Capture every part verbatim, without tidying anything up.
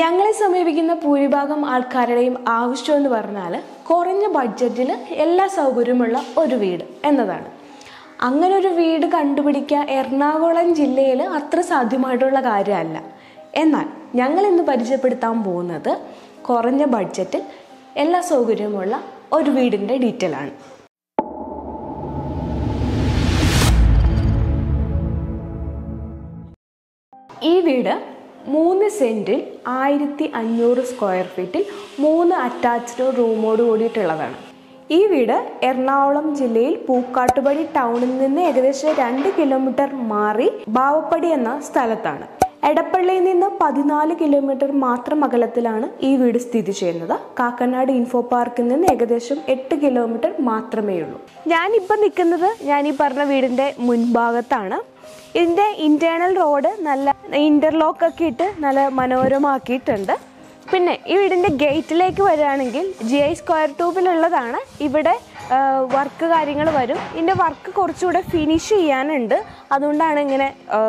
ഞങ്ങളെ സമീപിക്കുന്ന ഭൂരിഭാഗം ആൾക്കാരുടെയും ആവശ്യം എന്ന് പറഞ്ഞാൽ കുറഞ്ഞ ബഡ്ജറ്റിൽ എല്ലാ സൗകര്യമുള്ള ഒരു വീട് എന്നതാണ്. അങ്ങനെ ഒരു വീട് കണ്ടുപിടിക്കുക എറണാകുളം ജില്ലയിൽ അത്ര സാധ്യമായിട്ടുള്ള കാര്യമല്ല. എന്നാൽ ഞങ്ങൾ ഇന്ന് പരിചയപ്പെടുത്താൻ പോകുന്നത് കുറഞ്ഞ ബഡ്ജറ്റിൽ എല്ലാ സൗകര്യമുള്ള ഒരു വീടിൻ്റെ ഡീറ്റെയിൽ ആണ്. ഈ വീട് മൂന്ന് സെൻറ്റിൽ ആയിരത്തി അഞ്ഞൂറ് സ്ക്വയർ ഫീറ്റിൽ മൂന്ന് അറ്റാച്ച്ഡ് റൂമോട് കൂടിയിട്ടുള്ളതാണ്. ഈ വീട് എറണാകുളം ജില്ലയിൽ പൂക്കാട്ടുപടി ടൗണിൽ നിന്ന് ഏകദേശം രണ്ട് കിലോമീറ്റർ മാറി ബാവപ്പടി എന്ന സ്ഥലത്താണ്. എടപ്പള്ളിയിൽ നിന്ന് പതിനാല് കിലോമീറ്റർ മാത്രം അകലത്തിലാണ് ഈ വീട് സ്ഥിതി ചെയ്യുന്നത്. കാക്കനാട് ഇൻഫോ പാർക്കിൽ നിന്ന് ഏകദേശം എട്ട് കിലോമീറ്റർ മാത്രമേ ഉള്ളൂ. ഞാനിപ്പോൾ നിൽക്കുന്നത് ഞാൻ ഈ പറഞ്ഞ വീടിൻ്റെ മുൻഭാഗത്താണ്. ഇതിൻ്റെ ഇൻറ്റേർണൽ റോഡ് നല്ല ഇൻ്റർലോക്ക് ഒക്കെ ഇട്ട് നല്ല മനോഹരമാക്കിയിട്ടുണ്ട്. പിന്നെ ഈ വീടിൻ്റെ ഗേറ്റിലേക്ക് വരികയാണെങ്കിൽ ജി ഐ സ്ക്വയർ ട്യൂബിലുള്ളതാണ്. ഇവിടെ വർക്ക് കാര്യങ്ങൾ വരും. ഇതിൻ്റെ വർക്ക് കുറച്ചുകൂടെ ഫിനിഷ് ചെയ്യാനുണ്ട്, അതുകൊണ്ടാണ് ഇങ്ങനെ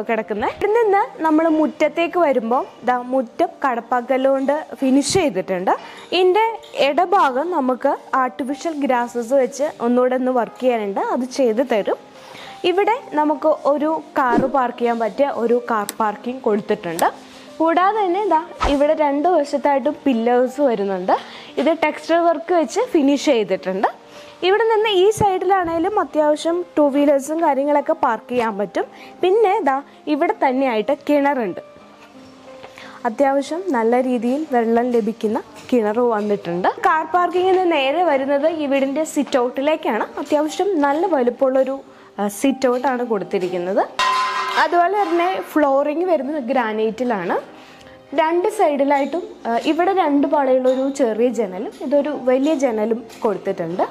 കിടക്കുന്നത്. ഇവിടെ നിന്ന് നമ്മൾ മുറ്റത്തേക്ക് വരുമ്പോൾ ദാ മുറ്റം കടപ്പാക്കല്ലുകൊണ്ട് ഫിനിഷ് ചെയ്തിട്ടുണ്ട്. ഇതിൻ്റെ ഇടഭാഗം നമുക്ക് ആർട്ടിഫിഷ്യൽ ഗ്രാസസ് വെച്ച് ഒന്നുകൂടെ ഒന്ന് വർക്ക് ചെയ്യാനുണ്ട്, അത് ചെയ്തു തരും. ഇവിടെ നമുക്ക് ഒരു കാറ് പാർക്ക് ചെയ്യാൻ പറ്റിയ ഒരു കാർ പാർക്കിംഗ് കൊടുത്തിട്ടുണ്ട്. കൂടാതെ തന്നെ ഇതാ ഇവിടെ രണ്ട് വശത്തായിട്ടും പില്ലേഴ്സ് വരുന്നുണ്ട്. ഇത് ടെക്സ്റ്റർ വർക്ക് വെച്ച് ഫിനിഷ് ചെയ്തിട്ടുണ്ട്. ഇവിടെ നിന്ന് ഈ സൈഡിലാണെങ്കിലും അത്യാവശ്യം ടൂ വീലേഴ്സും കാര്യങ്ങളൊക്കെ പാർക്ക് ചെയ്യാൻ പറ്റും. പിന്നെ ഇതാ ഇവിടെ തന്നെയായിട്ട് കിണറുണ്ട്. അത്യാവശ്യം നല്ല രീതിയിൽ വെള്ളം ലഭിക്കുന്ന കിണർ വന്നിട്ടുണ്ട്. കാർ പാർക്കിങ്ങിന് നേരെ വരുന്നത് ഈ വീടിൻ്റെ സിറ്റ് ഔട്ടിലേക്കാണ്. അത്യാവശ്യം നല്ല വലുപ്പമുള്ളൊരു സിറ്റ് ഔട്ടാണ് കൊടുത്തിരിക്കുന്നത്. അതുപോലെ തന്നെ ഫ്ലോറിങ് വരുന്നത് ഗ്രാനൈറ്റിലാണ്. രണ്ട് സൈഡിലായിട്ടും ഇവിടെ രണ്ട് പാളിയുള്ളൊരു ചെറിയ ജനലും ഇതൊരു വലിയ ജനലും കൊടുത്തിട്ടുണ്ട്.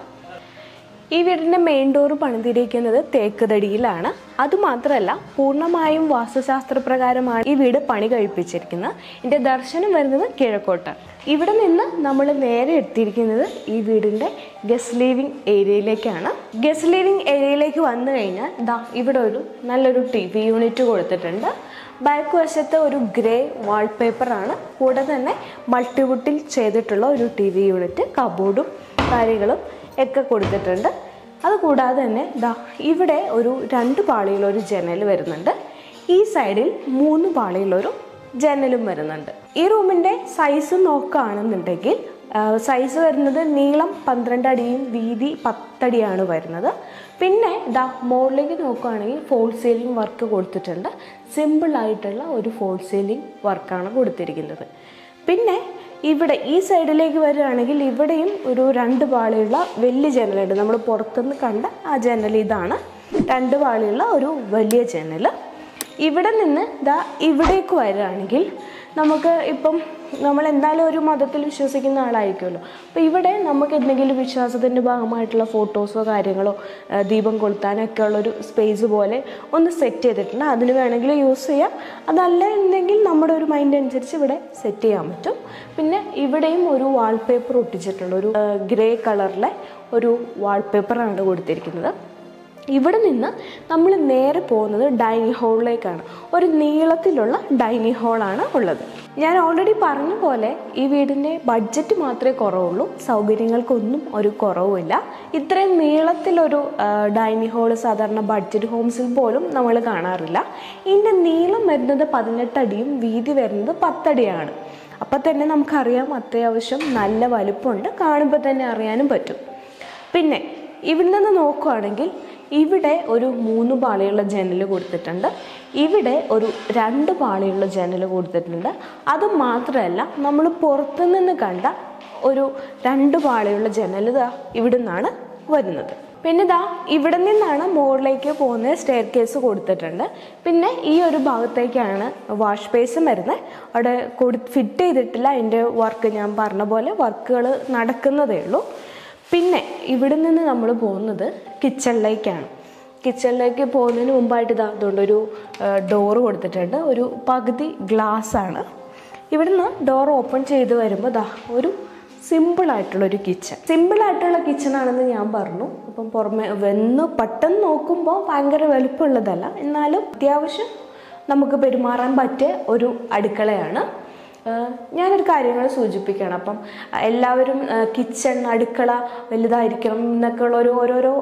ഈ വീടിൻ്റെ മെയിൻ ഡോർ പണിതിരിക്കുന്നത് തേക്ക് തടിയിലാണ്. അതുമാത്രമല്ല പൂർണ്ണമായും വാസ്തുശാസ്ത്ര പ്രകാരമാണ് ഈ വീട് പണി കഴിപ്പിച്ചിരിക്കുന്നത്. ഇതിൻ്റെ ദർശനം വരുന്നത് കിഴക്കോട്ടാണ്. ഇവിടെ നിന്ന് നമ്മൾ നേരെ എത്തിയിരിക്കുന്നത് ഈ വീടിൻ്റെ ഗസ്റ്റ് ലിവിംഗ് ഏരിയയിലേക്കാണ്. ഗസ്റ്റ് ലിവിംഗ് ഏരിയയിലേക്ക് വന്നു കഴിഞ്ഞാൽ ദാ ഇവിടെ ഒരു നല്ലൊരു ടി വി യൂണിറ്റ് കൊടുത്തിട്ടുണ്ട്. ബാക്ക് വശത്ത് ഒരു ഗ്രേ വാൾപേപ്പറാണ്. കൂടെ തന്നെ മൾട്ടിവുഡിൽ ചെയ്തിട്ടുള്ള ഒരു ടി വി യൂണിറ്റ്, കബോർഡും കാര്യങ്ങളും ഒക്കെ കൊടുത്തിട്ടുണ്ട്. അതുകൂടാതെ തന്നെ ദാ ഇവിടെ ഒരു രണ്ട് പാളിയിലൊരു ജനൽ വരുന്നുണ്ട്. ഈ സൈഡിൽ മൂന്ന് പാളിയിലൊരു ജനലും വരുന്നുണ്ട്. ഈ റൂമിൻ്റെ സൈസ് നോക്കുകയാണെന്നുണ്ടെങ്കിൽ സൈസ് വരുന്നത് നീളം പന്ത്രണ്ട് അടിയും വീതി പത്തടിയാണ് വരുന്നത്. പിന്നെ ദാ മോളിലേക്ക് നോക്കുകയാണെങ്കിൽ ഫോൾ സീലിംഗ് വർക്ക് കൊടുത്തിട്ടുണ്ട്. സിമ്പിളായിട്ടുള്ള ഒരു ഫോൾ സീലിംഗ് വർക്കാണ് കൊടുത്തിരിക്കുന്നത്. പിന്നെ ഇവിടെ ഈ സൈഡിലേക്ക് വരികയാണെങ്കിൽ ഇവിടെയും ഒരു രണ്ട് പാളിയുള്ള വലിയ ജനലുണ്ട്. നമ്മൾ പുറത്തുനിന്ന് കണ്ട ആ ജനൽ ഇതാണ്, രണ്ട് പാളിയുള്ള ഒരു വലിയ ജനൽ. ഇവിടെ നിന്ന് ദാ ഇവിടേക്ക് വരികയാണെങ്കിൽ നമുക്ക് ഇപ്പം നമ്മൾ എന്തായാലും ഒരു മതത്തിൽ വിശ്വസിക്കുന്ന ആളായിരിക്കുമല്ലോ. അപ്പോൾ ഇവിടെ നമുക്ക് എന്തെങ്കിലും വിശ്വാസത്തിൻ്റെ ഭാഗമായിട്ടുള്ള ഫോട്ടോസോ കാര്യങ്ങളോ ദീപം കൊളുത്താനൊക്കെ ഉള്ളൊരു സ്പേസ് പോലെ ഒന്ന് സെറ്റ് ചെയ്തിട്ടുണ്ട്. അതിന് വേണമെങ്കിൽ യൂസ് ചെയ്യാം. അതല്ല എന്നെങ്കിൽ നമ്മുടെ ഒരു മൈൻഡ് അനുസരിച്ച് ഇവിടെ സെറ്റ് ചെയ്യാൻ പറ്റും. പിന്നെ ഇവിടെയും ഒരു വാൾപേപ്പർ ഒട്ടിച്ചിട്ടുള്ള ഒരു ഗ്രേ കളറിലെ ഒരു വാൾപേപ്പറാണ് കൊടുത്തിരിക്കുന്നത്. ഇവിടെ നിന്ന് നമ്മൾ നേരെ പോകുന്നത് ഡൈനിങ് ഹോളിലേക്കാണ്. ഒരു നീളത്തിലുള്ള ഡൈനിങ് ഹോളാണ് ഉള്ളത്. ഞാൻ ഓൾറെഡി പറഞ്ഞ പോലെ ഈ വീടിൻ്റെ ബഡ്ജറ്റ് മാത്രമേ കുറവുള്ളൂ, സൗകര്യങ്ങൾക്കൊന്നും ഒരു കുറവുമില്ല. ഇത്രയും നീളത്തിലൊരു ഡൈനിങ് ഹോള് സാധാരണ ബഡ്ജറ്റ് ഹോംസിൽ പോലും നമ്മൾ കാണാറില്ല. ഇതിൻ്റെ നീളം വരുന്നത് പതിനെട്ടടിയും വീതി വരുന്നത് പത്തടിയാണ്. അപ്പം തന്നെ നമുക്കറിയാം അത്യാവശ്യം നല്ല വലുപ്പമുണ്ട്, കാണുമ്പോൾ തന്നെ അറിയാനും പറ്റും. പിന്നെ ഇവിടെ നിന്ന് നോക്കുകയാണെങ്കിൽ ഇവിടെ ഒരു മൂന്ന് പാളിയുള്ള ജനൽ കൊടുത്തിട്ടുണ്ട്, ഇവിടെ ഒരു രണ്ട് പാളിയുള്ള ജനൽ കൊടുത്തിട്ടുണ്ട്. അത് മാത്രമല്ല നമ്മൾ പുറത്തു നിന്ന് കണ്ട ഒരു രണ്ട് പാളിയുള്ള ജനൽ ഇതാ ഇവിടെ നിന്നാണ് വരുന്നത്. പിന്നെ ഇതാ ഇവിടെ നിന്നാണ് മുകളിലേക്ക് പോകുന്ന സ്റ്റെയർ കേസ് കൊടുത്തിട്ടുണ്ട്. പിന്നെ ഈ ഒരു ഭാഗത്തേക്കാണ് വാഷ് ബേസും വരുന്നത്. അവിടെ കൊടു ഫിറ്റ് ചെയ്തിട്ടില്ല, അതിൻ്റെ വർക്ക് ഞാൻ പറഞ്ഞ പോലെ വർക്കുകൾ നടക്കുന്നതേ ഉള്ളൂ. പിന്നെ ഇവിടെ നിന്ന് നമ്മൾ പോകുന്നത് കിച്ചണിലേക്കാണ്. കിച്ചണിലേക്ക് പോകുന്നതിന് മുമ്പായിട്ട് ഇതാ അതുകൊണ്ടൊരു ഡോറ് കൊടുത്തിട്ടുണ്ട്. ഒരു പകുതി ഗ്ലാസ്സാണ്. ഇവിടുന്ന് ഡോർ ഓപ്പൺ ചെയ്ത് വരുമ്പോൾ ദാ ഒരു സിമ്പിളായിട്ടുള്ളൊരു കിച്ചൺ. സിമ്പിളായിട്ടുള്ള കിച്ചണാണെന്ന് ഞാൻ പറഞ്ഞു. അപ്പം പുറമെ വന്ന് പെട്ടെന്ന് നോക്കുമ്പോൾ ഭയങ്കര വലുപ്പമുള്ളതല്ല, എന്നാലും അത്യാവശ്യം നമുക്ക് പെരുമാറാൻ പറ്റിയ ഒരു അടുക്കളയാണ്. ഞാനൊരു കാര്യങ്ങൾ സൂചിപ്പിക്കണം. അപ്പം എല്ലാവരും കിച്ചൺ അടുക്കള വലുതായിരിക്കണം എന്നൊക്കെയുള്ള ഒരു ഓരോരോ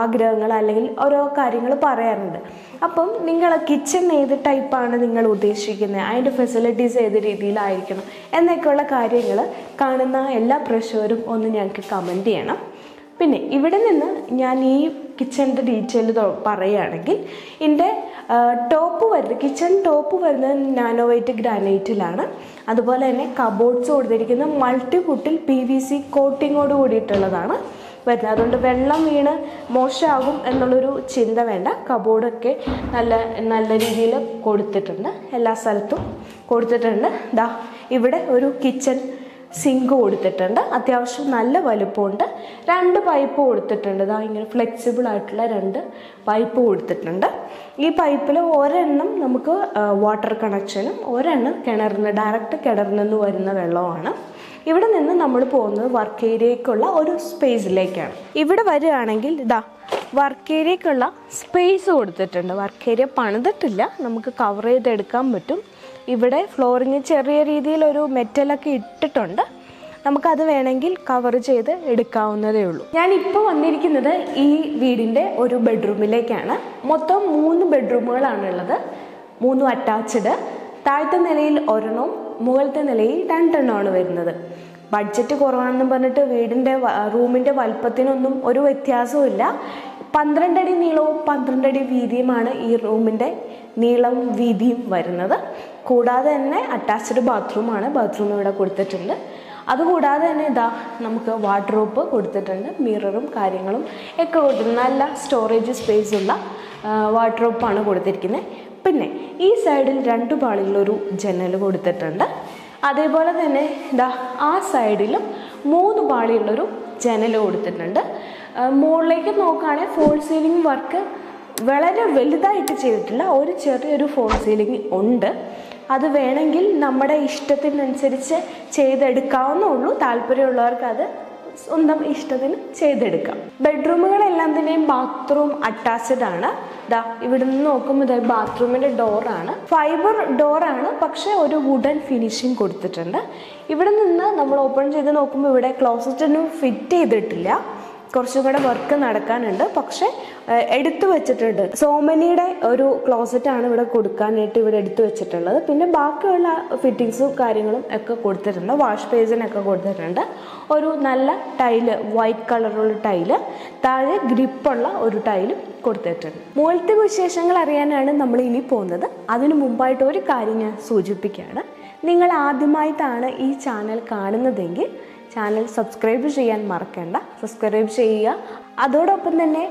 ആഗ്രഹങ്ങൾ അല്ലെങ്കിൽ ഓരോ കാര്യങ്ങൾ പറയാറുണ്ട്. അപ്പം നിങ്ങൾ കിച്ചൺ ഏത് ടൈപ്പാണ് നിങ്ങൾ ഉദ്ദേശിക്കുന്നത്, അതിൻ്റെ ഫെസിലിറ്റീസ് ഏത് രീതിയിലായിരിക്കണം എന്നൊക്കെയുള്ള കാര്യങ്ങൾ കാണുന്ന എല്ലാ പ്രേക്ഷകരും ഒന്ന് ഞങ്ങൾക്ക് കമൻറ്റ് ചെയ്യണം. പിന്നെ ഇവിടെ നിന്ന് ഞാൻ ഈ കിച്ചണിൻ്റെ ഡീറ്റെയിൽ പറയുകയാണെങ്കിൽ എൻ്റെ ടോപ്പ് വരുന്നത് കിച്ചൺ ടോപ്പ് വരുന്നത് നാനോ വൈറ്റ് ഗ്രാനൈറ്റിലാണ്. അതുപോലെ തന്നെ കബോർഡ്സ് കൊടുത്തിരിക്കുന്നത് മൾട്ടിപുട്ടിൽ പി വി സി കോട്ടിങ്ങോട് കൂടിയിട്ടുള്ളതാണ് വരുന്നത്. അതുകൊണ്ട് വെള്ളം വീണ് മോശമാകും എന്നുള്ളൊരു ചിന്ത വേണ്ട. കബോർഡൊക്കെ നല്ല നല്ല രീതിയിൽ കൊടുത്തിട്ടുണ്ട്, എല്ലാ സ്ഥലത്തും കൊടുത്തിട്ടുണ്ട്. ദാ ഇവിടെ ഒരു കിച്ചൺ സിങ്ക് കൊടുത്തിട്ടുണ്ട്, അത്യാവശ്യം നല്ല വലുപ്പമുണ്ട്. രണ്ട് പൈപ്പ് കൊടുത്തിട്ടുണ്ട്, ഇതാ ഇങ്ങനെ ഫ്ലെക്സിബിൾ ആയിട്ടുള്ള രണ്ട് പൈപ്പ് കൊടുത്തിട്ടുണ്ട്. ഈ പൈപ്പിൽ ഒരെണ്ണം നമുക്ക് വാട്ടർ കണക്ഷനും ഒരെണ്ണം കിണറിന് ഡയറക്റ്റ് കിണറിൽ നിന്ന് വരുന്ന വെള്ളമാണ്. ഇവിടെ നിന്ന് നമ്മൾ പോകുന്നത് വർക്ക് ഏരിയയ്ക്കുള്ള ഒരു സ്പേസിലേക്കാണ്. ഇവിടെ വരികയാണെങ്കിൽ ഇതാ വർക്ക് ഏരിയയ്ക്കുള്ള സ്പേസ് കൊടുത്തിട്ടുണ്ട്. വർക്ക് ഏരിയ പണിതിട്ടില്ല, നമുക്ക് കവർ ചെയ്തെടുക്കാൻ പറ്റും. ഇവിടെ ഫ്ലോറിങ് ചെറിയ രീതിയിലൊരു മെറ്റലൊക്കെ ഇട്ടിട്ടുണ്ട്, നമുക്കത് വേണമെങ്കിൽ കവർ ചെയ്ത് എടുക്കാവുന്നതേ ഉള്ളൂ. ഞാനിപ്പോൾ വന്നിരിക്കുന്നത് ഈ വീടിൻ്റെ ഒരു ബെഡ്റൂമിലേക്കാണ്. മൊത്തം മൂന്ന് ബെഡ്റൂമുകളാണുള്ളത്, മൂന്നും അറ്റാച്ച്ഡ്. താഴത്തെ നിലയിൽ ഒരെണ്ണവും മുകളിലത്തെ നിലയിൽ രണ്ടെണ്ണമാണ് വരുന്നത്. ബഡ്ജറ്റ് കുറവാണെന്ന് പറഞ്ഞിട്ട് വീടിൻ്റെ റൂമിൻ്റെ വലുപ്പത്തിനൊന്നും ഒരു വ്യത്യാസവും ഇല്ല. പന്ത്രണ്ടടി നീളവും പന്ത്രണ്ടടി വീതിയുമാണ് ഈ റൂമിൻ്റെ നീളവും വീതിയും വരുന്നത്. കൂടാതെ തന്നെ അറ്റാച്ച്ഡ് ബാത്റൂമാണ്, ബാത്റൂം ഇവിടെ കൊടുത്തിട്ടുണ്ട്. അതുകൂടാതെ തന്നെ ഇതാ നമുക്ക് വാർഡ്രോബ് കൊടുത്തിട്ടുണ്ട്, മിററും കാര്യങ്ങളും ഒക്കെ കൊടുത്തിട്ടുണ്ട്. നല്ല സ്റ്റോറേജ് സ്പേസുള്ള വാർഡ്രോബാണ് കൊടുത്തിരിക്കുന്നത്. പിന്നെ ഈ സൈഡിൽ രണ്ട് പാളികളൊരു ജനൽ കൊടുത്തിട്ടുണ്ട്. അതേപോലെ തന്നെ ഇതാ ആ സൈഡിലും മൂന്ന് പാളിയുള്ളൊരു ജനൽ കൊടുത്തിട്ടുണ്ട്. മുകളിലേക്ക് നോക്കുകയാണെങ്കിൽ ഫോൾ സീലിംഗ് വർക്ക് വളരെ വലുതായിട്ട് ചെയ്തിട്ടില്ല, ഒരു ചെറിയൊരു ഫോൾ സീലിംഗ് ഉണ്ട്. അത് വേണമെങ്കിൽ നമ്മുടെ ഇഷ്ടത്തിനനുസരിച്ച് ചെയ്തെടുക്കാവുന്നേ ഉള്ളൂ. താല്പര്യമുള്ളവർക്ക് അത് സ്വന്തം ഇഷ്ടത്തിന് ചെയ്തെടുക്കാം. ബെഡ്റൂമുകളെല്ലാം തന്നെയും ബാത്റൂം അറ്റാച്ച്ഡ് ആണ്. ദാ ഇവിടെ നിന്ന് നോക്കുമ്പോൾ ഇതാ ബാത്റൂമിൻ്റെ ഡോറാണ്, ഫൈബർ ഡോറാണ്, പക്ഷേ ഒരു വുഡൻ ഫിനിഷിങ് കൊടുത്തിട്ടുണ്ട്. ഇവിടെ നിന്ന് നമ്മൾ ഓപ്പൺ ചെയ്ത് നോക്കുമ്പോൾ ഇവിടെ ക്ലോസറ്റൊന്നും ഫിറ്റ് ചെയ്തിട്ടില്ല, കുറച്ചും കൂടെ വർക്ക് നടക്കാനുണ്ട്. പക്ഷെ എടുത്തു വെച്ചിട്ടുണ്ട്, സോമനിയുടെ ഒരു ക്ലോസറ്റാണ് ഇവിടെ കൊടുക്കാനായിട്ട് ഇവിടെ എടുത്തു വെച്ചിട്ടുള്ളത്. പിന്നെ ബാക്കിയുള്ള ഫിറ്റിങ്സും കാര്യങ്ങളും ഒക്കെ കൊടുത്തിട്ടുണ്ട്, വാഷ് ബേസിനൊക്കെ കൊടുത്തിട്ടുണ്ട്. ഒരു നല്ല ടൈല്, വൈറ്റ് കളറുള്ള ടൈല്, താഴെ ഗ്രിപ്പുള്ള ഒരു ടൈലും കൊടുത്തിട്ടുണ്ട്. മുകളിലത്തെ വിശേഷങ്ങൾ അറിയാനാണ് നമ്മൾ ഇനി പോകുന്നത്. അതിനു മുമ്പായിട്ട് ഒരു കാര്യം ഞാൻ സൂചിപ്പിക്കുകയാണ്. നിങ്ങൾ ആദ്യമായിട്ടാണ് ഈ ചാനൽ കാണുന്നതെങ്കിൽ ചാനൽ സബ്സ്ക്രൈബ് ചെയ്യാൻ മറക്കണ്ട, സബ്സ്ക്രൈബ് ചെയ്യുക. അതോടൊപ്പം തന്നെ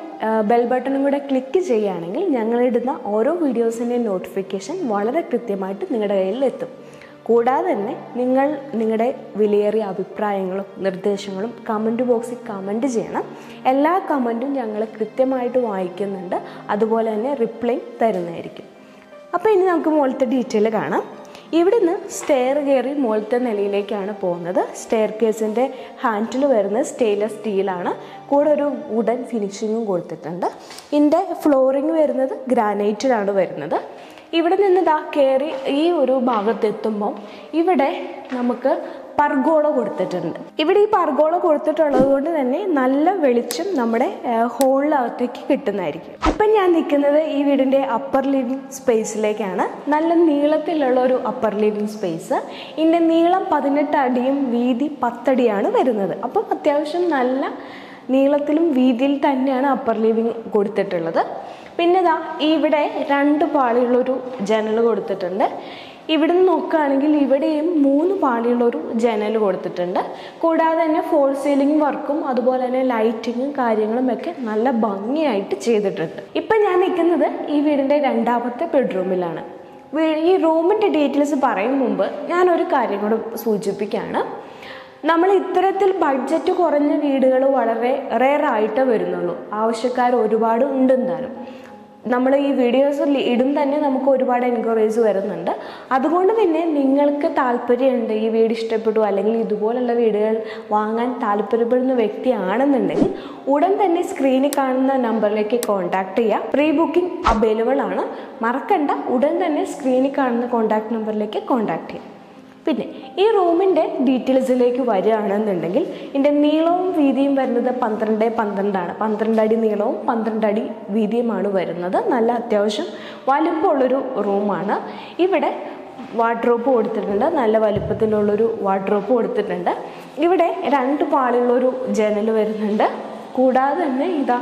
ബെൽ ബട്ടണും കൂടെ ക്ലിക്ക് ചെയ്യുകയാണെങ്കിൽ ഞങ്ങളിടുന്ന ഓരോ വീഡിയോസിൻ്റെയും നോട്ടിഫിക്കേഷൻ വളരെ കൃത്യമായിട്ട് നിങ്ങളുടെ കയ്യിലെത്തും. കൂടാതെ തന്നെ നിങ്ങൾ നിങ്ങളുടെ വിലയേറിയ അഭിപ്രായങ്ങളും നിർദ്ദേശങ്ങളും കമൻറ്റ് ബോക്സിൽ കമൻറ്റ് ചെയ്യണം. എല്ലാ കമൻറ്റും ഞങ്ങൾ കൃത്യമായിട്ട് വായിക്കുന്നുണ്ട്, അതുപോലെ തന്നെ റിപ്ലൈ തരുന്നതായിരിക്കും. അപ്പോൾ ഇനി നമുക്ക് മുകളിലത്തെ ഡീറ്റെയിൽ കാണാം. ഇവിടുന്ന് സ്റ്റെയർ കയറി മുകളിലത്തെ നിലയിലേക്കാണ് പോകുന്നത്. സ്റ്റെയർ കേസിൻ്റെ ഹാൻഡിൽ വരുന്നത് സ്റ്റെയിൻലെസ് സ്റ്റീലാണ്, കൂടെ ഒരു വുഡൻ ഫിനിഷിങ്ങും കൊടുത്തിട്ടുണ്ട്. ഇതിൻ്റെ ഫ്ലോറിങ് വരുന്നത് ഗ്രാനൈറ്റിലാണ് വരുന്നത്. ഇവിടെ നിന്ന് ദാ കയറി ഈ ഒരു ഭാഗത്തെത്തുമ്പം ഇവിടെ നമുക്ക് പർഗോള കൊടുത്തിട്ടുണ്ട്. ഇവിടെ ഈ പർഗോള കൊടുത്തിട്ടുള്ളത് കൊണ്ട് തന്നെ നല്ല വെളിച്ചം നമ്മുടെ ഹോളിനകത്തേക്ക് കിട്ടുന്നതായിരിക്കും. ഇപ്പം ഞാൻ നിൽക്കുന്നത് ഈ വീടിൻ്റെ അപ്പർ ലിവിങ് സ്പേസിലേക്കാണ്. നല്ല നീളത്തിലുള്ള ഒരു അപ്പർ ലിവിങ് സ്പേസ്. ഇതിൻ്റെ നീളം പതിനെട്ട് അടിയും വീതി പത്തടിയാണ് വരുന്നത്. അപ്പം അത്യാവശ്യം നല്ല നീളത്തിലും വീതിയിൽ തന്നെയാണ് അപ്പർ ലിവിങ് കൊടുത്തിട്ടുള്ളത്. പിന്നെ ഇതാ ഇവിടെ രണ്ട് പാളിയുള്ളൊരു ജനൽ കൊടുത്തിട്ടുണ്ട്. ഇവിടെ നിന്ന് നോക്കുകയാണെങ്കിൽ ഇവിടെയും മൂന്ന് പാളിയുള്ളൊരു ജനൽ കൊടുത്തിട്ടുണ്ട്. കൂടാതെ തന്നെ ഫോൾ സീലിംഗ് വർക്കും അതുപോലെ തന്നെ ലൈറ്റിങ്ങും കാര്യങ്ങളും ഒക്കെ നല്ല ഭംഗിയായിട്ട് ചെയ്തിട്ടുണ്ട്. ഇപ്പം ഞാൻ നിൽക്കുന്നത് ഈ വീടിൻ്റെ രണ്ടാമത്തെ ബെഡ്റൂമിലാണ്. ഈ റൂമിൻ്റെ ഡീറ്റെയിൽസ് പറയും മുമ്പ് ഞാനൊരു കാര്യം കൂടെ സൂചിപ്പിക്കുകയാണ്. നമ്മൾ ഇത്തരത്തിൽ ബഡ്ജറ്റ് കുറഞ്ഞ വീടുകൾ വളരെ റെയറായിട്ട് വരുന്നുള്ളൂ. ആവശ്യക്കാർ ഒരുപാട് ഉണ്ടെന്നാലും നമ്മൾ ഈ വീഡിയോസ് ഇടും തന്നെ നമുക്ക് ഒരുപാട് എൻക്വയറീസ് വരുന്നുണ്ട്. അതുകൊണ്ട് തന്നെ നിങ്ങൾക്ക് താല്പര്യമുണ്ട്, ഈ വീട് ഇഷ്ടപ്പെട്ടു അല്ലെങ്കിൽ ഇതുപോലുള്ള വീടുകൾ വാങ്ങാൻ താല്പര്യപ്പെടുന്ന വ്യക്തിയാണെന്നുണ്ടെങ്കിൽ ഉടൻ തന്നെ സ്ക്രീനിൽ കാണുന്ന നമ്പറിലേക്ക് കോൺടാക്ട് ചെയ്യുക. പ്രീ ബുക്കിംഗ് അവൈലബിൾ ആണ്, മറക്കണ്ട. ഉടൻ തന്നെ സ്ക്രീനിൽ കാണുന്ന കോൺടാക്ട് നമ്പറിലേക്ക് കോൺടാക്ട് ചെയ്യുക. പിന്നെ ഈ റൂമിൻ്റെ ഡീറ്റെയിൽസിലേക്ക് വരികയാണെന്നുണ്ടെങ്കിൽ ഇതിൻ്റെ നീളവും വീതിയും വരുന്നത് പന്ത്രണ്ട് പന്ത്രണ്ടാണ്. പന്ത്രണ്ട് അടി നീളവും പന്ത്രണ്ട് അടി വീതിയുമാണ് വരുന്നത്. നല്ല അത്യാവശ്യം വലുപ്പമുള്ളൊരു റൂമാണ്. ഇവിടെ വാർഡ്രോപ്പ് കൊടുത്തിട്ടുണ്ട്, നല്ല വലുപ്പത്തിലുള്ളൊരു വാർഡ്രോപ്പ് കൊടുത്തിട്ടുണ്ട്. ഇവിടെ രണ്ട് പാളിയുള്ളൊരു ജനൽ വരുന്നുണ്ട്. കൂടാതെ തന്നെ ഇതാ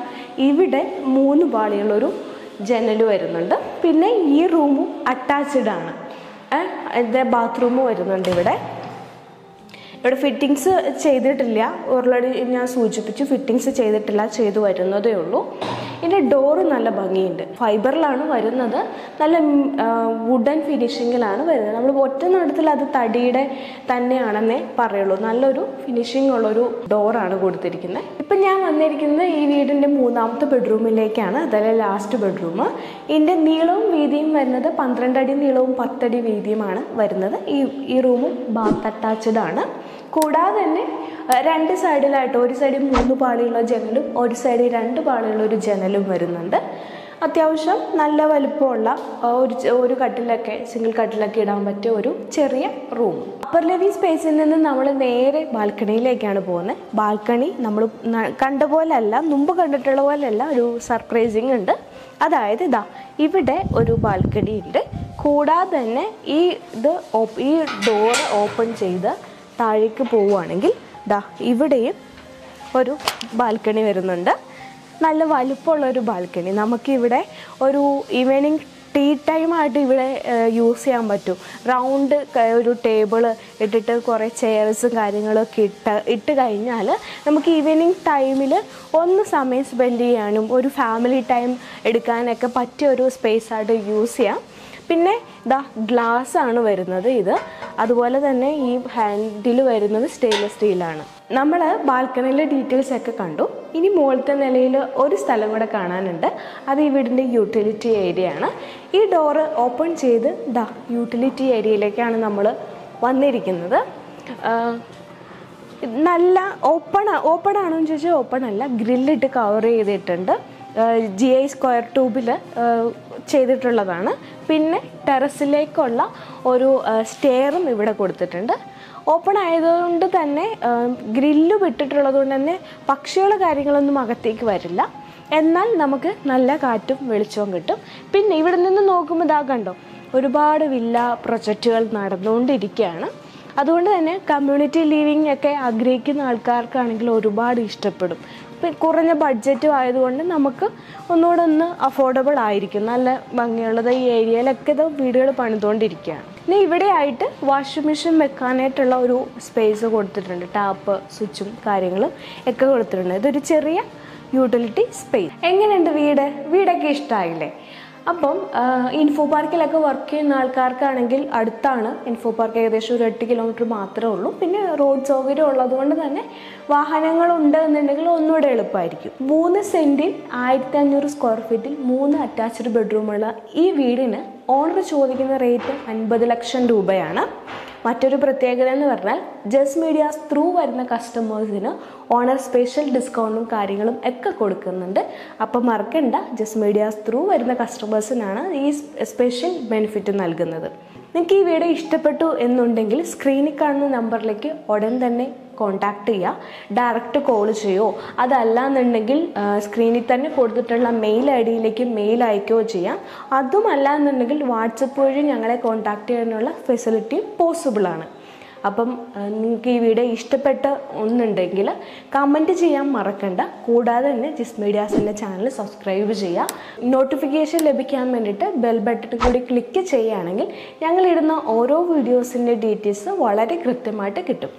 ഇവിടെ മൂന്ന് പാളിയുള്ളൊരു ജനൽ വരുന്നുണ്ട്. പിന്നെ ഈ റൂമും അറ്റാച്ച്ഡ് ആണ്. എൻ്റെ ബാത്റൂമും വരുന്നുണ്ട്. ഇവിടെ ഇവിടെ ഫിറ്റിങ്സ് ചെയ്തിട്ടില്ല, ഓൾറെഡി ഞാൻ സൂചിപ്പിച്ചു, ഫിറ്റിങ്സ് ചെയ്തിട്ടില്ല, ചെയ്തു വരുന്നതേ ഉള്ളൂ. ഇതിൻ്റെ ഡോറ് നല്ല ഭംഗിയുണ്ട്, ഫൈബറിലാണ് വരുന്നത്, നല്ല വുഡൻ ഫിനിഷിങ്ങിലാണ് വരുന്നത്. നമ്മൾ ഒറ്റ നടത്തിൽ അത് തടിയുടെ തന്നെയാണെന്നേ പറയുള്ളൂ. നല്ലൊരു ഫിനിഷിംഗ് ഉള്ളൊരു ഡോറാണ് കൊടുത്തിരിക്കുന്നത്. ഇപ്പം ഞാൻ വന്നിരിക്കുന്നത് ഈ വീടിൻ്റെ മൂന്നാമത്തെ ബെഡ്റൂമിലേക്കാണ്, അതല്ല ലാസ്റ്റ് ബെഡ്റൂം. ഇതിൻ്റെ നീളവും വീതിയും വരുന്നത് പന്ത്രണ്ട് അടി നീളവും പത്തടി വീതിയുമാണ് വരുന്നത്. ഈ ഈ റൂമും ബാത്ത് അറ്റാച്ച്ഡ് ആണ്. കൂടാതെ തന്നെ രണ്ട് സൈഡിലായിട്ട് ഒരു സൈഡിൽ മൂന്ന് പാളിയുള്ള ജനലും ഒരു സൈഡിൽ രണ്ട് പാളിയുള്ള ഒരു ജനലും വരുന്നുണ്ട്. അത്യാവശ്യം നല്ല വലുപ്പമുള്ള ഒരു ഒരു കട്ടിലൊക്കെ സിംഗിൾ കട്ടിലൊക്കെ ഇടാൻ പറ്റിയ ഒരു ചെറിയ റൂം. അപ്പർ ലിവിംഗ് സ്പേസിൽ നിന്ന് നമ്മൾ നേരെ ബാൽക്കണിയിലേക്കാണ് പോകുന്നത്. ബാൽക്കണി നമ്മൾ കണ്ട പോലെയല്ല, മുമ്പ് കണ്ടിട്ടുള്ള പോലെയല്ല, ഒരു സർപ്രൈസിങ് ഉണ്ട്. അതായത് ഇതാ ഇവിടെ ഒരു ബാൽക്കണി ഉണ്ട്. കൂടാതെ തന്നെ ഈ ഇത് ഈ ഡോറ് ഓപ്പൺ ചെയ്ത് താഴേക്ക് പോവുകയാണെങ്കിൽ ദാ ഇവിടെയും ഒരു ബാൽക്കണി വരുന്നുണ്ട്. നല്ല വലുപ്പമുള്ളൊരു ബാൽക്കണി. നമുക്കിവിടെ ഒരു ഈവനിങ് ടീ ടൈമായിട്ട് ഇവിടെ യൂസ് ചെയ്യാൻ പറ്റും. റൗണ്ട് ഒരു ടേബിള് ഇട്ടിട്ട് കുറേ ചെയർസും കാര്യങ്ങളൊക്കെ ഇട്ട് ഇട്ട് കഴിഞ്ഞാൽ നമുക്ക് ഈവനിങ് ടൈമിൽ ഒന്ന് സമയം സ്പെൻഡ് ചെയ്യാനും ഒരു ഫാമിലി ടൈം എടുക്കാനൊക്കെ പറ്റിയ ഒരു സ്പേസായിട്ട് യൂസ് ചെയ്യാം. പിന്നെ ദാ ഗ്ലാസ് ആണ് വരുന്നത് ഇത്. അതുപോലെ തന്നെ ഈ ഹാൻഡിൽ വരുന്നത് സ്റ്റെയിൻലെസ് സ്റ്റീലാണ്. നമ്മൾ ബാൽക്കണിയിലെ ഡീറ്റെയിൽസ് ഒക്കെ കണ്ടു. ഇനി മുകളിലത്തെ നിലയിൽ ഒരു സ്ഥലം കൂടെ കാണാനുണ്ട്. അത് ഈ വീടിൻ്റെ യൂട്ടിലിറ്റി ഏരിയ ആണ്. ഈ ഡോറ് ഓപ്പൺ ചെയ്ത് ദാ യൂട്ടിലിറ്റി ഏരിയയിലേക്കാണ് നമ്മൾ വന്നിരിക്കുന്നത്. നല്ല ഓപ്പൺ ഓപ്പൺ ആണോ എന്ന് ചോദിച്ചാൽ ഓപ്പൺ അല്ല, ഗ്രില്ലിട്ട് കവർ ചെയ്തിട്ടുണ്ട്. ജി ഐ സ്ക്വയർ ട്യൂബിൽ ചെയ്തിട്ടുള്ളതാണ്. പിന്നെ ടെറസിലേക്കുള്ള ഒരു സ്റ്റെയറും ഇവിടെ കൊടുത്തിട്ടുണ്ട്. ഓപ്പൺ ആയതുകൊണ്ട് തന്നെ ഗ്രില്ല് വിട്ടിട്ടുള്ളത് കൊണ്ട് തന്നെ പക്ഷികളുടെ കാര്യങ്ങളൊന്നും അകത്തേക്ക് വരില്ല. എന്നാൽ നമുക്ക് നല്ല കാറ്റും വെളിച്ചവും കിട്ടും. പിന്നെ ഇവിടെ നിന്ന് നോക്കുമ്പോൾ ഇതാ കണ്ടോ, ഒരുപാട് വില്ല പ്രൊജക്റ്റുകൾ നടന്നുകൊണ്ടിരിക്കുകയാണ്. അതുകൊണ്ട് തന്നെ കമ്മ്യൂണിറ്റി ലിവിംഗ് ഒക്കെ ആഗ്രഹിക്കുന്ന ആൾക്കാർക്കാണെങ്കിൽ ഒരുപാട് ഇഷ്ടപ്പെടും. ഇപ്പം കുറഞ്ഞ ബഡ്ജറ്റും ആയതുകൊണ്ട് നമുക്ക് ഒന്നുകൂടെ ഒന്ന് അഫോർഡബിൾ ആയിരിക്കും. നല്ല ഭംഗിയുള്ളത് ഈ ഏരിയയിലൊക്കെ ഇത് വീടുകൾ പണിതുകൊണ്ടിരിക്കുകയാണ്. ഇനി ഇവിടെയായിട്ട് വാഷിംഗ് മെഷീൻ വെക്കാനായിട്ടുള്ള ഒരു സ്പേസ് കൊടുത്തിട്ടുണ്ട്. ടാപ്പ് സ്വിച്ചും കാര്യങ്ങളും ഒക്കെ കൊടുത്തിട്ടുണ്ട്. ഇതൊരു ചെറിയ യൂട്ടിലിറ്റി സ്പേസ്. എങ്ങനെയുണ്ട് വീട്? വീടൊക്കെ ഇഷ്ടമായില്ലേ? അപ്പം ഇൻഫോ പാർക്കിലൊക്കെ വർക്ക് ചെയ്യുന്ന ആൾക്കാർക്കാണെങ്കിൽ അടുത്താണ് ഇൻഫോ പാർക്ക്, ഏകദേശം ഒരു എട്ട് കിലോമീറ്റർ മാത്രമേ ഉള്ളൂ. പിന്നെ റോഡ് സൗകര്യം ഉള്ളതുകൊണ്ട് തന്നെ വാഹനങ്ങളുണ്ട് എന്നുണ്ടെങ്കിൽ ഒന്നുകൂടെ എളുപ്പമായിരിക്കും. മൂന്ന് സെൻറ്റിൽ ആയിരത്തി അഞ്ഞൂറ് സ്ക്വയർ ഫീറ്റിൽ മൂന്ന് അറ്റാച്ച്ഡ് ബെഡ്റൂമുള്ള ഈ വീടിന് ഓണർ ചോദിക്കുന്ന റേറ്റ് അൻപത് ലക്ഷം രൂപയാണ്. മറ്റൊരു പ്രത്യേകത എന്ന് പറഞ്ഞാൽ ജസ് മീഡിയാസ് ത്രൂ വരുന്ന കസ്റ്റമേഴ്സിന് ഓണർ സ്പെഷ്യൽ ഡിസ്കൗണ്ടും കാര്യങ്ങളും ഒക്കെ കൊടുക്കുന്നുണ്ട്. അപ്പോൾ മറക്കണ്ട, ജസ് മീഡിയാസ് ത്രൂ വരുന്ന കസ്റ്റമേഴ്സിനാണ് ഈ സ്പെഷ്യൽ ബെനിഫിറ്റ് നൽകുന്നത്. നിങ്ങൾക്ക് ഈ വീഡിയോ ഇഷ്ടപ്പെട്ടു എന്നുണ്ടെങ്കിൽ സ്ക്രീനിൽ കാണുന്ന നമ്പറിലേക്ക് ഉടൻ തന്നെ കോൺടാക്റ്റ് ചെയ്യുക. ഡയറക്റ്റ് കോൾ ചെയ്യുമോ, അതല്ല എന്നുണ്ടെങ്കിൽ സ്ക്രീനിൽ തന്നെ കൊടുത്തിട്ടുള്ള മെയിൽ ഐ ഡിയിലേക്ക് മെയിൽ അയക്കുകയോ ചെയ്യാം. അതുമല്ല എന്നുണ്ടെങ്കിൽ വാട്സപ്പ് വഴി ഞങ്ങളെ കോൺടാക്റ്റ് ചെയ്യാനുള്ള ഫെസിലിറ്റിയും പോസിബിളാണ്. അപ്പം നിങ്ങൾക്ക് ഈ വീഡിയോ ഇഷ്ടപ്പെട്ട ഒന്നുണ്ടെങ്കിൽ കമൻറ്റ് ചെയ്യാൻ മറക്കണ്ട. കൂടാതെ തന്നെ ജിസ് മീഡിയാസിൻ്റെ ചാനൽ സബ്സ്ക്രൈബ് ചെയ്യുക. നോട്ടിഫിക്കേഷൻ ലഭിക്കാൻ വേണ്ടിയിട്ട് ബെൽ ബട്ടൺ കൂടി ക്ലിക്ക് ചെയ്യുകയാണെങ്കിൽ ഞങ്ങളിടുന്ന ഓരോ വീഡിയോസിൻ്റെ ഡീറ്റെയിൽസ് വളരെ കൃത്യമായിട്ട് കിട്ടും.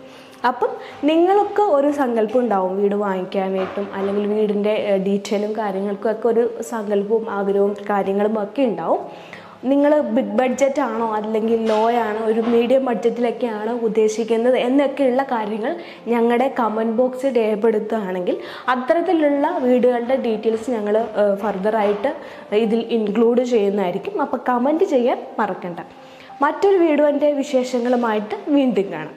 അപ്പം നിങ്ങൾക്ക് ഒരു സങ്കല്പം ഉണ്ടാവും വീട് വാങ്ങിക്കാനായിട്ടും, അല്ലെങ്കിൽ വീടിൻ്റെ ഡീറ്റെയിലും കാര്യങ്ങൾക്കും ഒക്കെ ഒരു സങ്കല്പവും ആഗ്രഹവും കാര്യങ്ങളും ഒക്കെ ഉണ്ടാവും. നിങ്ങൾ ബിഗ് ബഡ്ജറ്റ് ആണോ അല്ലെങ്കിൽ ലോ ആണോ ഒരു മീഡിയം ബഡ്ജറ്റിലൊക്കെയാണോ ഉദ്ദേശിക്കുന്നത് എന്നൊക്കെയുള്ള കാര്യങ്ങൾ ഞങ്ങളുടെ കമൻറ്റ് ബോക്സിൽ രേഖപ്പെടുത്തുകയാണെങ്കിൽ അത്തരത്തിലുള്ള വീടുകളുടെ ഡീറ്റെയിൽസ് ഞങ്ങൾ ഫർദറായിട്ട് ഇതിൽ ഇൻക്ലൂഡ് ചെയ്യുന്നതായിരിക്കും. അപ്പോൾ കമൻറ്റ് ചെയ്യാൻ മറക്കണ്ട. മറ്റൊരു വീഡിയോൻ്റെ വിശേഷങ്ങളുമായിട്ട് വീണ്ടും കാണാം.